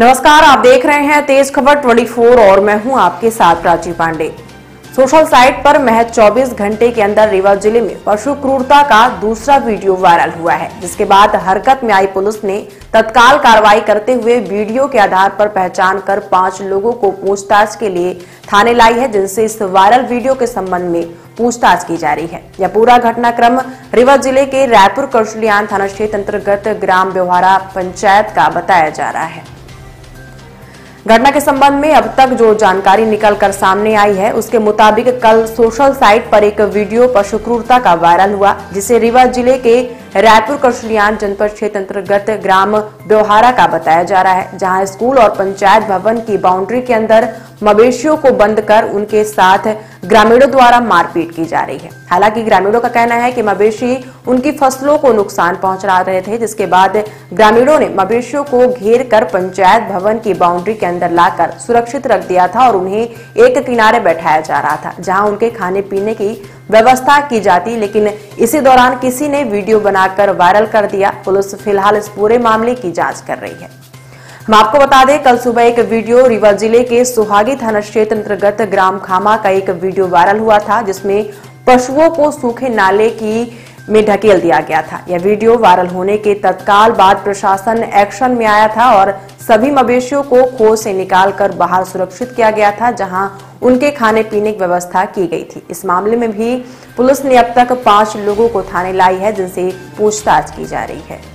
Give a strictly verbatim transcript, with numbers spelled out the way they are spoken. नमस्कार, आप देख रहे हैं तेज खबर चौबीस और मैं हूं आपके साथ राजीव पांडे। सोशल साइट पर महज चौबीस घंटे के अंदर रीवा जिले में पशु क्रूरता का दूसरा वीडियो वायरल हुआ है, जिसके बाद हरकत में आई पुलिस ने तत्काल कार्रवाई करते हुए वीडियो के आधार पर पहचान कर पांच लोगों को पूछताछ के लिए थाने लाई है, जिनसे इस वायरल वीडियो के संबंध में पूछताछ की जा रही है। यह पूरा घटनाक्रम रीवा जिले के रायपुर कर्चुलियान थाना क्षेत्र अंतर्गत ग्राम ब्योहरा पंचायत का बताया जा रहा है। घटना के संबंध में अब तक जो जानकारी निकल कर सामने आई है, उसके मुताबिक कल सोशल साइट पर एक वीडियो पशु क्रूरता का वायरल हुआ, जिसे रीवा जिले के रायपुर कश्युरियां जनपद क्षेत्र अंतर्गत ग्राम ब्योहरा का बताया जा रहा है, जहां स्कूल और पंचायत भवन की बाउंड्री के अंदर मवेशियों को बंद कर उनके साथ ग्रामीणों द्वारा मारपीट की जा रही है। हालांकि ग्रामीणों का कहना है कि मवेशी उनकी फसलों को नुकसान पहुंचा रहे थे, जिसके बाद ग्रामीणों ने मवेशियों को घेर कर पंचायत भवन की बाउंड्री के अंदर लाकर सुरक्षित रख दिया था और उन्हें एक किनारे बैठाया जा रहा था, जहाँ उनके खाने पीने की व्यवस्था की जाती, लेकिन इसी दौरान किसी ने वीडियो बनाकर वायरल कर दिया। पुलिस फिलहाल इस पूरे मामले की जांच कर रही है। हम आपको बता दें, कल सुबह एक वीडियो रीवा जिले के सुहागी थाना क्षेत्र अंतर्गत ग्राम खामा का एक वीडियो वायरल हुआ था, जिसमें पशुओं को सूखे नाले की में ढकेल दिया गया था। यह वीडियो वायरल होने के तत्काल बाद प्रशासन एक्शन में आया था और सभी मवेशियों को खोज से निकालकर बाहर सुरक्षित किया गया था, जहां उनके खाने पीने की व्यवस्था की गई थी। इस मामले में भी पुलिस ने अब तक पांच लोगों को थाने लाई है, जिनसे पूछताछ की जा रही है।